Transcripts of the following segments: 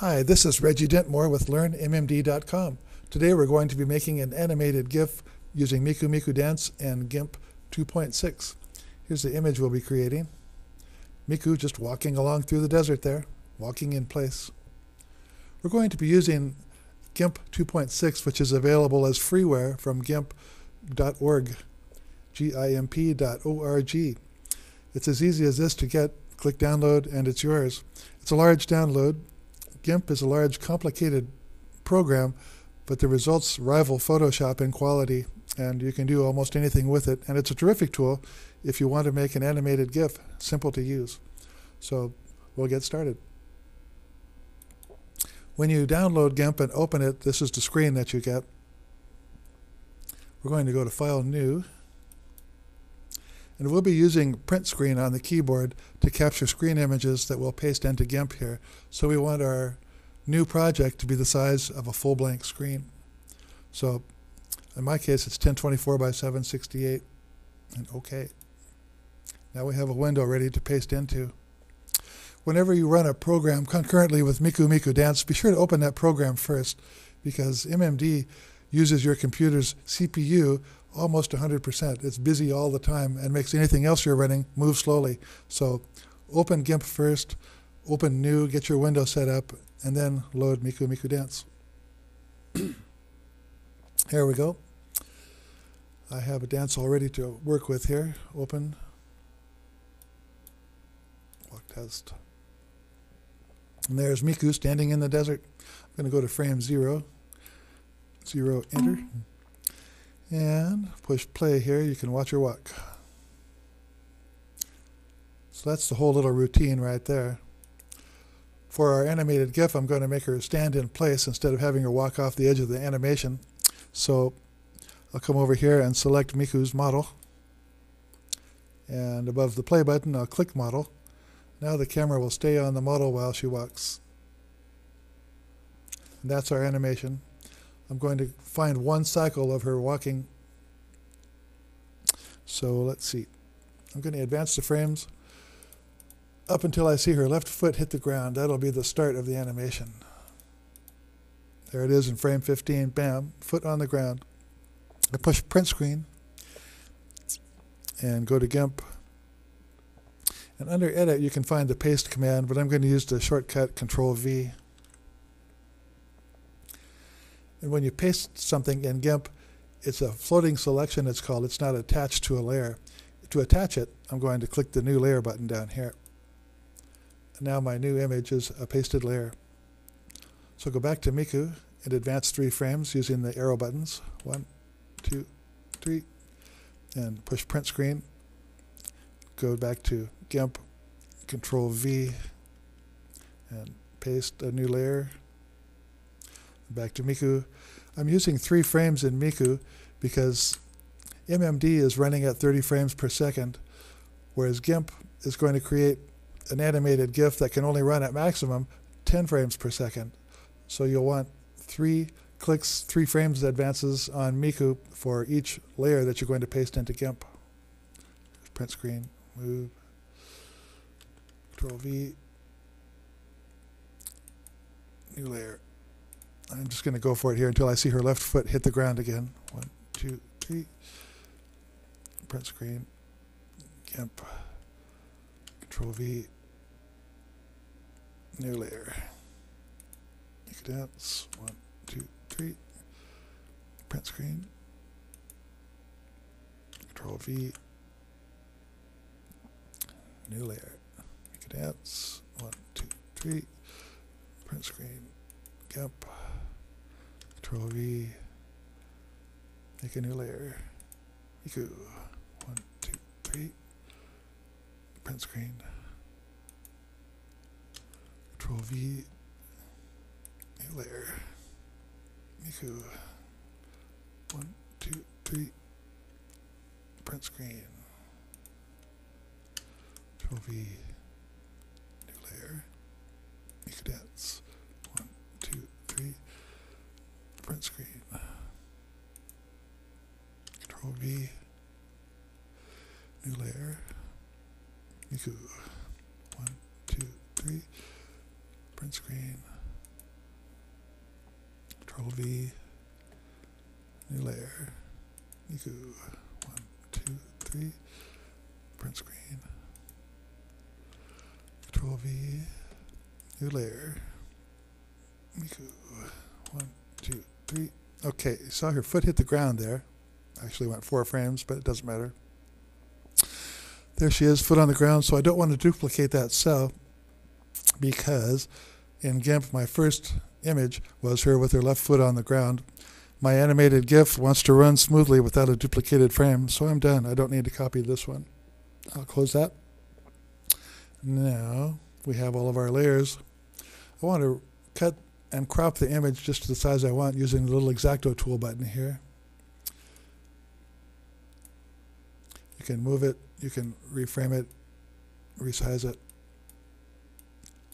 Hi, this is Reggie Dentmore with LearnMMD.com. Today we're going to be making an animated GIF using Miku Miku Dance and GIMP 2.6. Here's the image we'll be creating. Miku just walking along through the desert there, walking in place. We're going to be using GIMP 2.6, which is available as freeware from GIMP.org, GIMP.org. It's as easy as this to get. Click download and it's yours. It's a large download. GIMP is a large, complicated program, but the results rival Photoshop in quality, and you can do almost anything with it. And it's a terrific tool if you want to make an animated GIF, simple to use. So we'll get started. When you download GIMP and open it, this is the screen that you get. We're going to go to File, New. And we'll be using print screen on the keyboard to capture screen images that we'll paste into GIMP here. So we want our new project to be the size of a full blank screen. So in my case, it's 1024 by 768. And OK. Now we have a window ready to paste into. Whenever you run a program concurrently with Miku Miku Dance, be sure to open that program first, because MMD uses your computer's CPU almost 100%. It's busy all the time and makes anything else you're running move slowly. So open GIMP first, open New, get your window set up, and then load Miku Miku Dance. Here we go. I have a dance already to work with here. Open. Walk test. And there's Miku standing in the desert. I'm going to go to frame 0, 0, enter. And push play here. You can watch her walk. So that's the whole little routine right there. For our animated GIF, I'm going to make her stand in place instead of having her walk off the edge of the animation. So I'll come over here and select Miku's model. And above the play button, I'll click model. Now the camera will stay on the model while she walks. And that's our animation. I'm going to find one cycle of her walking. So let's see. I'm going to advance the frames up until I see her left foot hit the ground. That'll be the start of the animation. There it is in frame 15. Bam, foot on the ground. I push print screen and go to GIMP. And under edit, you can find the paste command, but I'm going to use the shortcut Control V. And when you paste something in GIMP, it's a floating selection, it's called. It's not attached to a layer. To attach it, I'm going to click the New Layer button down here. And now my new image is a pasted layer. So go back to Miku and advance 3 frames using the arrow buttons. 1, 2, 3. And push print screen. Go back to GIMP, Control V, and paste a new layer. Back to Miku. I'm using 3 frames in Miku because MMD is running at 30 frames per second, whereas GIMP is going to create an animated GIF that can only run at maximum 10 frames per second. So you'll want 3 clicks, 3 frames advances on Miku for each layer that you're going to paste into GIMP. Print screen, move, Control V, new layer. I'm just going to go for it here until I see her left foot hit the ground again. 1, 2, 3. Print screen. GIMP. Control V. New layer. Miku Dance. 1, 2, 3. Print screen. Control V. New layer. Miku Dance. 1, 2, 3. Print screen. GIMP. Control V, make a new layer. Miku, 1, 2, 3. Print screen. Control V, new layer. Miku, 1, 2, 3. Print screen. Control V, new layer. Miku Dance. Print screen. Control V. New layer. Miku. 1, 2, 3. Print screen. Control V, new layer, Miku, 1, 2, 3, print screen, Control V, new layer, Miku, 1, 2, 3. Okay, you saw her foot hit the ground there. Actually went 4 frames, but it doesn't matter. There she is, foot on the ground, so I don't want to duplicate that cell because in GIMP my first image was her with her left foot on the ground. My animated GIF wants to run smoothly without a duplicated frame, so I'm done. I don't need to copy this one. I'll close that. Now we have all of our layers. I want to cut and crop the image just to the size I want using the little X-Acto tool button here. You can move it, you can reframe it, resize it,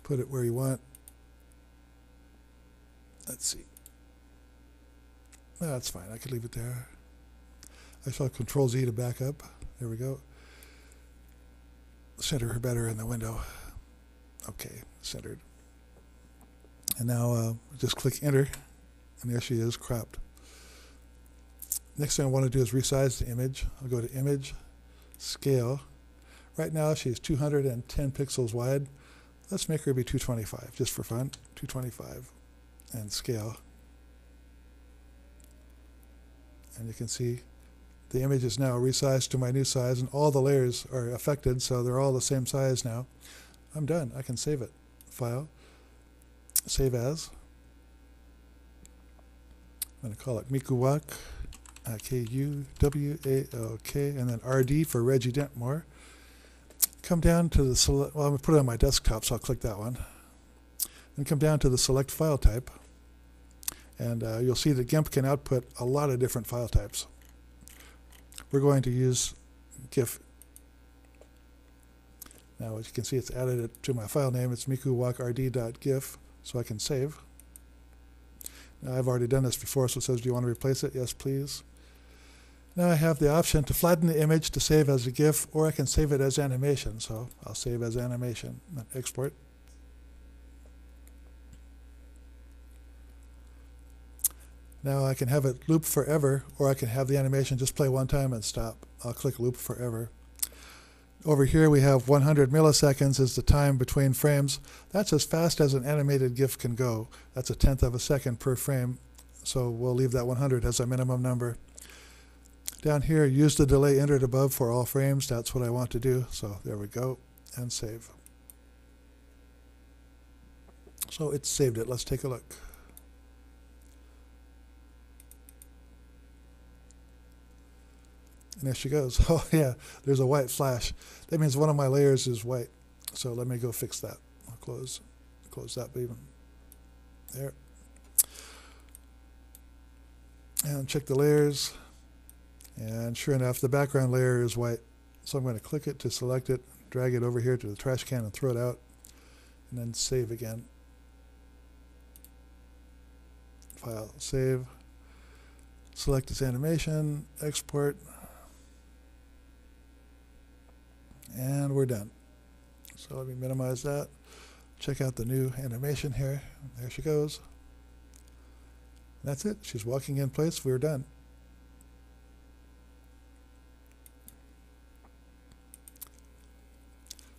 put it where you want. Let's see. No, that's fine, I could leave it there. I shall Control Z to back up. There we go. Center her better in the window. Okay, centered. And now just click Enter, and there she is, cropped. Next thing I want to do is resize the image. I'll go to Image, Scale. Right now she's 210 pixels wide. Let's make her be 225, just for fun. 225, and Scale. And you can see the image is now resized to my new size, and all the layers are affected, so they're all the same size now. I'm done. I can save it. File. Save as. I'm going to call it Mikuwak, K-U-W-A-L-K, and then R-D for Reggie Dentmore. Come down to the select, well, I'm going to put it on my desktop, so I'll click that one. Then come down to the select file type, and you'll see that GIMP can output a lot of different file types. We're going to use GIF. Now, as you can see, it's added it to my file name. It's mikuwakrd.gif, so I can save. Now, I've already done this before, so it says, do you want to replace it? Yes, please. Now I have the option to flatten the image to save as a GIF, or I can save it as animation. So I'll save as animation and export. Now I can have it loop forever, or I can have the animation just play one time and stop. I'll click loop forever. Over here we have 100 milliseconds is the time between frames. That's as fast as an animated GIF can go. That's a 1/10 of a second per frame. So we'll leave that 100 as a minimum number. Down here, use the delay entered above for all frames. That's what I want to do. So there we go. And save. So it's saved it. Let's take a look. And there she goes. Oh yeah, there's a white flash. That means one of my layers is white. So let me go fix that. I'll close that even. There. And check the layers. And sure enough, the background layer is white. So I'm going to click it to select it, drag it over here to the trash can and throw it out, and then save again. File, save. Select this animation, export. And we're done. So let me minimize that. Check out the new animation here. There she goes. And that's it. She's walking in place. We're done.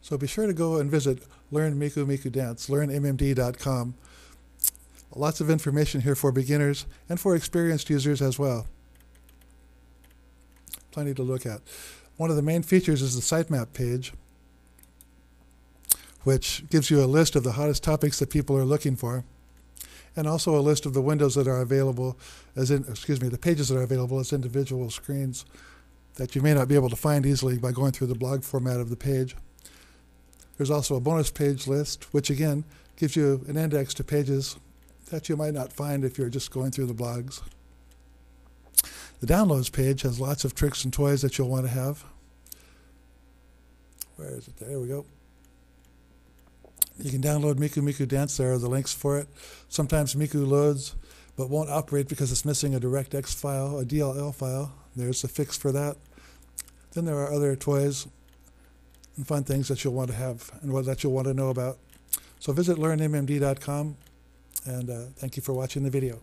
So be sure to go and visit Learn Miku Miku Dance, LearnMMD.com. Lots of information here for beginners and for experienced users as well. Plenty to look at. One of the main features is the sitemap page, which gives you a list of the hottest topics that people are looking for, and also a list of the windows that are available as in, excuse me, the pages that are available as individual screens that you may not be able to find easily by going through the blog format of the page. There's also a bonus page list, which again gives you an index to pages that you might not find if you're just going through the blogs. The downloads page has lots of tricks and toys that you'll want to have. Where is it? There we go. You can download Miku Miku Dance. There are the links for it. Sometimes Miku loads but won't operate because it's missing a DirectX file, a DLL file. There's a fix for that. Then there are other toys and fun things that you'll want to have and that you'll want to know about. So visit LearnMMD.com, and thank you for watching the video.